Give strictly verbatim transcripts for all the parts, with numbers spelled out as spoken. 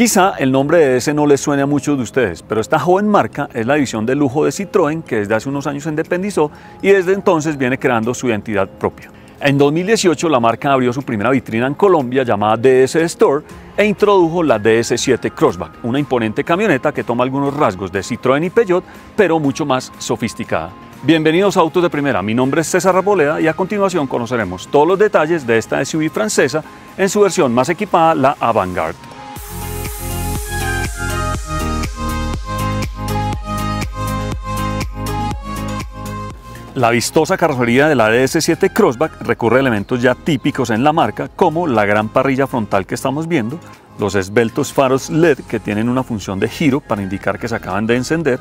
Quizá el nombre de D S no les suene a muchos de ustedes, pero esta joven marca es la división de lujo de Citroën, que desde hace unos años se independizó y desde entonces viene creando su identidad propia. En dos mil dieciocho la marca abrió su primera vitrina en Colombia llamada D S Store e introdujo la D S siete Crossback, una imponente camioneta que toma algunos rasgos de Citroën y Peugeot, pero mucho más sofisticada. Bienvenidos a Autos de Primera, mi nombre es César Arboleda y a continuación conoceremos todos los detalles de esta S U V francesa en su versión más equipada, la Avant-Garde. La vistosa carrocería de la D S siete Crossback recurre a elementos ya típicos en la marca, como la gran parrilla frontal que estamos viendo, los esbeltos faros L E D que tienen una función de giro para indicar que se acaban de encender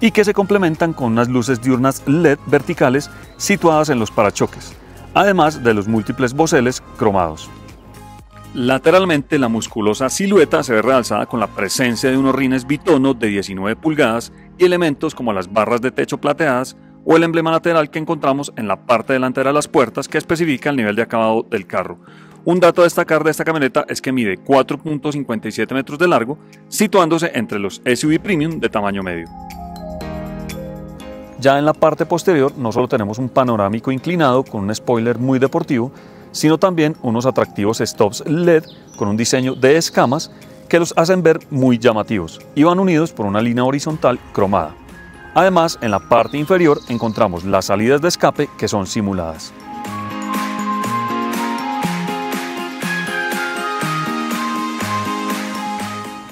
y que se complementan con unas luces diurnas L E D verticales situadas en los parachoques, además de los múltiples boceles cromados. Lateralmente, la musculosa silueta se ve realzada con la presencia de unos rines bitono de diecinueve pulgadas y elementos como las barras de techo plateadas, o el emblema lateral que encontramos en la parte delantera de las puertas que especifica el nivel de acabado del carro. Un dato a destacar de esta camioneta es que mide cuatro punto cincuenta y siete metros de largo, situándose entre los S U V premium de tamaño medio. Ya en la parte posterior no solo tenemos un panorámico inclinado con un spoiler muy deportivo, sino también unos atractivos stops L E D con un diseño de escamas que los hacen ver muy llamativos y van unidos por una línea horizontal cromada. Además, en la parte inferior encontramos las salidas de escape que son simuladas.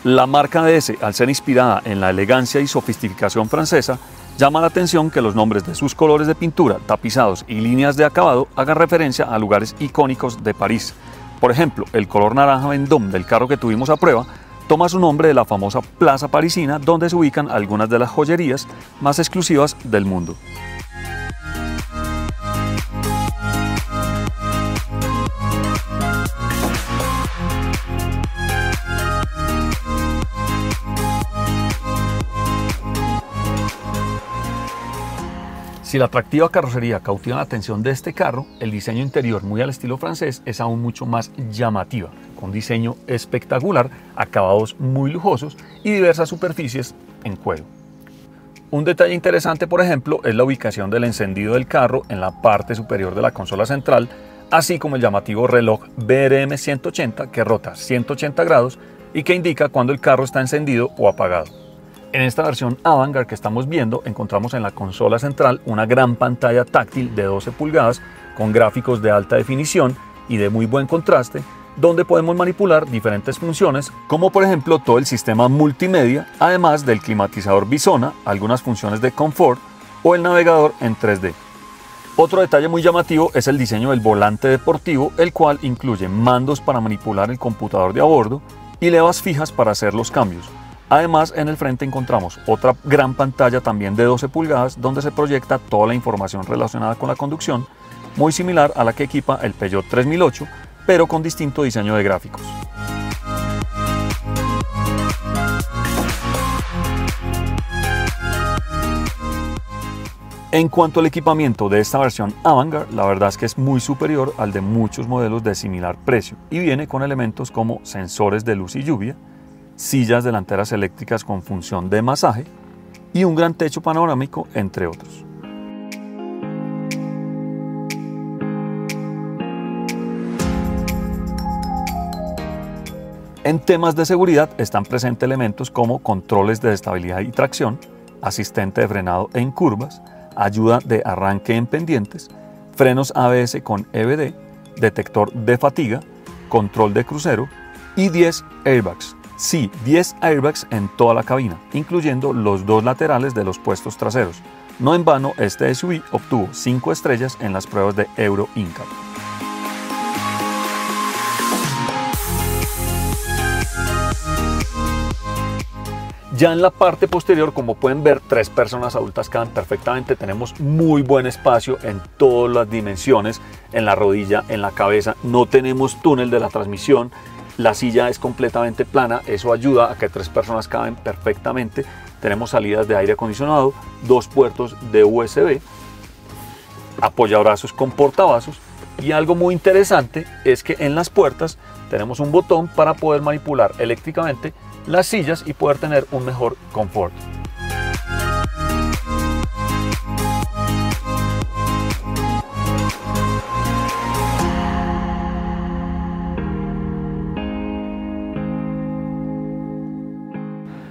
La marca D S, al ser inspirada en la elegancia y sofisticación francesa, llama la atención que los nombres de sus colores de pintura, tapizados y líneas de acabado hagan referencia a lugares icónicos de París. Por ejemplo, el color naranja Vendôme del carro que tuvimos a prueba toma su nombre de la famosa plaza parisina donde se ubican algunas de las joyerías más exclusivas del mundo. Si la atractiva carrocería cautiva la atención de este carro, el diseño interior muy al estilo francés es aún mucho más llamativa, con diseño espectacular, acabados muy lujosos y diversas superficies en cuero. Un detalle interesante, por ejemplo, es la ubicación del encendido del carro en la parte superior de la consola central, así como el llamativo reloj B R M ciento ochenta que rota ciento ochenta grados y que indica cuando el carro está encendido o apagado. En esta versión Avant-Garde que estamos viendo, encontramos en la consola central una gran pantalla táctil de doce pulgadas con gráficos de alta definición y de muy buen contraste, donde podemos manipular diferentes funciones, como por ejemplo todo el sistema multimedia, además del climatizador Bisona, algunas funciones de confort o el navegador en tres D. Otro detalle muy llamativo es el diseño del volante deportivo, el cual incluye mandos para manipular el computador de a bordo y levas fijas para hacer los cambios. Además, en el frente encontramos otra gran pantalla también de doce pulgadas donde se proyecta toda la información relacionada con la conducción, muy similar a la que equipa el Peugeot tres mil ocho, pero con distinto diseño de gráficos. En cuanto al equipamiento de esta versión Avant-Garde, la verdad es que es muy superior al de muchos modelos de similar precio y viene con elementos como sensores de luz y lluvia, sillas delanteras eléctricas con función de masaje y un gran techo panorámico, entre otros. En temas de seguridad están presentes elementos como controles de estabilidad y tracción, asistente de frenado en curvas, ayuda de arranque en pendientes, frenos A B S con E B D, detector de fatiga, control de crucero y diez airbags. Sí, diez airbags en toda la cabina, incluyendo los dos laterales de los puestos traseros. No en vano, este S U V obtuvo cinco estrellas en las pruebas de Euro N C A P. Ya en la parte posterior, como pueden ver, tres personas adultas caben perfectamente. Tenemos muy buen espacio en todas las dimensiones, en la rodilla, en la cabeza. No tenemos túnel de la transmisión. La silla es completamente plana, eso ayuda a que tres personas caben perfectamente. Tenemos salidas de aire acondicionado, dos puertos de U S B, apoyabrazos con portavasos y algo muy interesante es que en las puertas tenemos un botón para poder manipular eléctricamente las sillas y poder tener un mejor confort.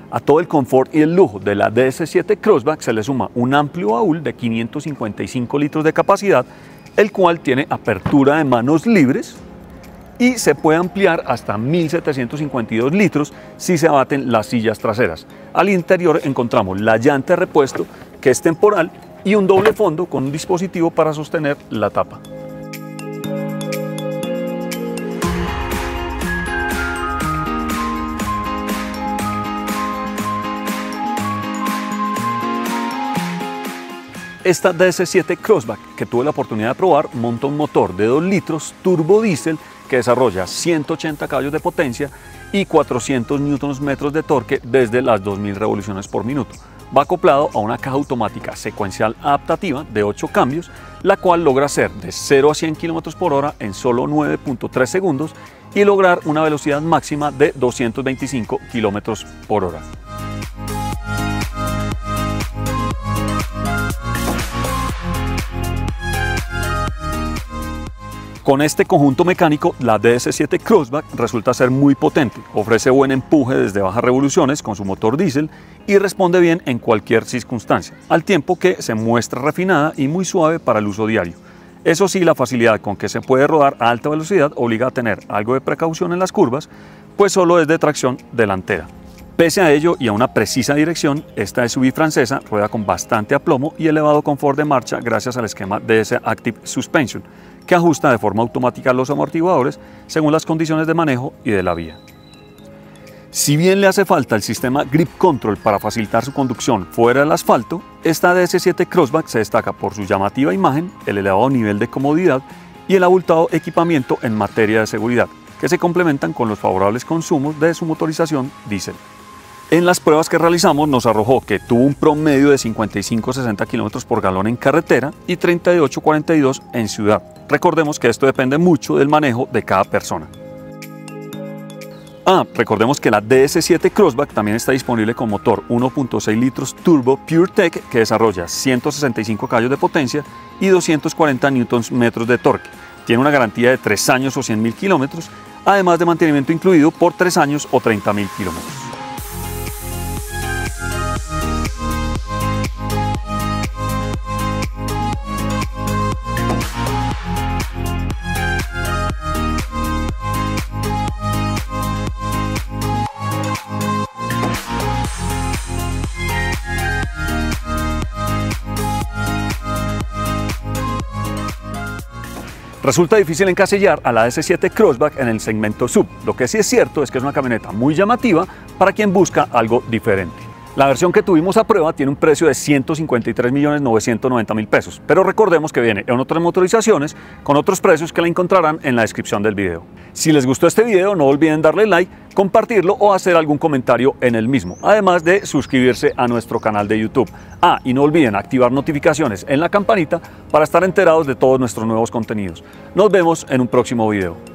A todo el confort y el lujo de la D S siete Crossback se le suma un amplio baúl de quinientos cincuenta y cinco litros de capacidad, el cual tiene apertura de manos libres y se puede ampliar hasta mil setecientos cincuenta y dos litros si se abaten las sillas traseras. Al interior encontramos la llanta de repuesto, que es temporal, y un doble fondo con un dispositivo para sostener la tapa. Esta D S siete Crossback que tuve la oportunidad de probar monta un motor de dos litros turbodiesel que desarrolla ciento ochenta caballos de potencia y cuatrocientos newton metros de torque desde las dos mil revoluciones por minuto. Va acoplado a una caja automática secuencial adaptativa de ocho cambios, la cual logra ser de cero a cien kilómetros por hora en solo nueve punto tres segundos y lograr una velocidad máxima de doscientos veinticinco kilómetros por hora. Con este conjunto mecánico, la D S siete Crossback resulta ser muy potente, ofrece buen empuje desde bajas revoluciones con su motor diésel y responde bien en cualquier circunstancia, al tiempo que se muestra refinada y muy suave para el uso diario. Eso sí, la facilidad con que se puede rodar a alta velocidad obliga a tener algo de precaución en las curvas, pues solo es de tracción delantera. Pese a ello y a una precisa dirección, esta S U V francesa rueda con bastante aplomo y elevado confort de marcha gracias al esquema D S Active Suspension, que ajusta de forma automática los amortiguadores según las condiciones de manejo y de la vía. Si bien le hace falta el sistema Grip Control para facilitar su conducción fuera del asfalto, esta D S siete Crossback se destaca por su llamativa imagen, el elevado nivel de comodidad y el abultado equipamiento en materia de seguridad, que se complementan con los favorables consumos de su motorización diésel. En las pruebas que realizamos nos arrojó que tuvo un promedio de cincuenta y cinco a sesenta kilómetros por galón en carretera y treinta y ocho a cuarenta y dos en ciudad. Recordemos que esto depende mucho del manejo de cada persona. Ah, recordemos que la D S siete Crossback también está disponible con motor uno punto seis litros turbo PureTech que desarrolla ciento sesenta y cinco caballos de potencia y doscientos cuarenta newton metros de torque. Tiene una garantía de tres años o cien mil kilómetros, además de mantenimiento incluido por tres años o treinta mil kilómetros. Resulta difícil encasillar a la D S siete Crossback en el segmento S U V, lo que sí es cierto es que es una camioneta muy llamativa para quien busca algo diferente. La versión que tuvimos a prueba tiene un precio de ciento cincuenta y tres millones novecientos noventa mil pesos, pero recordemos que viene en otras motorizaciones con otros precios que la encontrarán en la descripción del video. Si les gustó este video no olviden darle like, compartirlo o hacer algún comentario en el mismo, además de suscribirse a nuestro canal de YouTube. Ah, y no olviden activar notificaciones en la campanita para estar enterados de todos nuestros nuevos contenidos. Nos vemos en un próximo video.